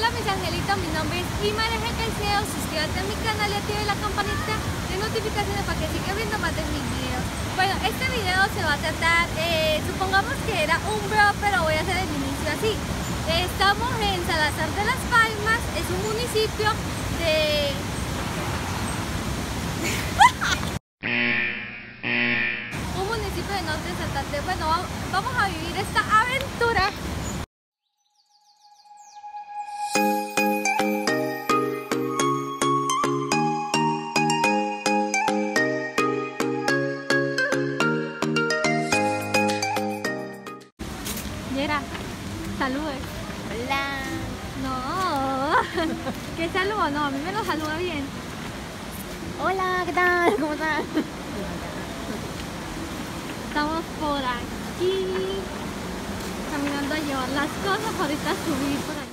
Hola mis angelitos, mi nombre es Imariangel Caicedo, suscríbete a mi canal y active la campanita de notificaciones para que siga viendo más de mis videos. Bueno, este video se va a tratar, supongamos que era un vlog, pero voy a hacer el inicio así. Estamos en Salazar de las Palmas, es un municipio de... un municipio de Norte de Santander. Bueno, vamos a vivir esta aventura. Saludos. Hola. No. ¿Qué saludo? No, a mí me lo saluda bien. Hola, ¿qué tal? ¿Cómo estás? Estamos por aquí caminando a llevar las cosas, ahorita subir por allá.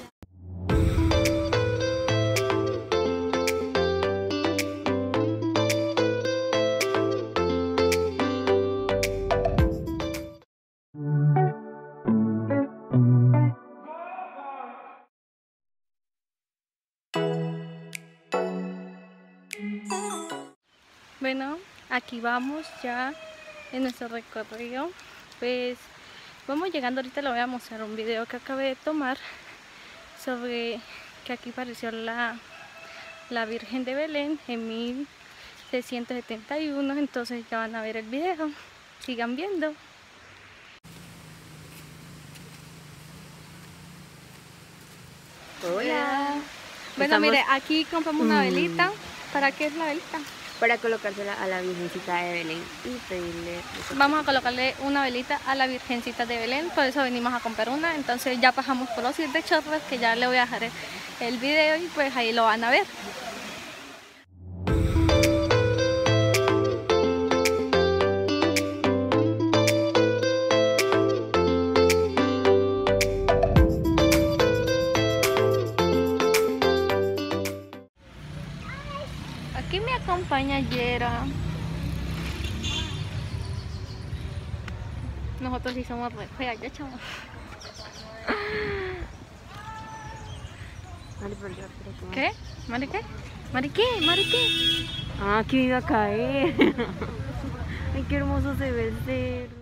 Bueno, aquí vamos ya en nuestro recorrido. Pues vamos llegando, ahorita le voy a mostrar un video que acabé de tomar sobre que aquí apareció la Virgen de Belén en 1671, entonces ya van a ver el video, sigan viendo. Hola. Bueno, estamos... mire, aquí compramos una velita. ¿Para qué es la velita? Para colocársela a la Virgencita de Belén y pedirle... Vamos a colocarle una velita a la Virgencita de Belén, por eso venimos a comprar una. Entonces ya pasamos por los 7 chorros, que ya le voy a dejar el video y pues ahí lo van a ver. Aquí me acompaña Yera. Nosotros sí somos re feas, ya chavos. ¿Qué? ¿Mari qué? ¿Mari qué? ¿Mari qué? Ah, que iba a caer. Ay, qué hermoso se ve el cero.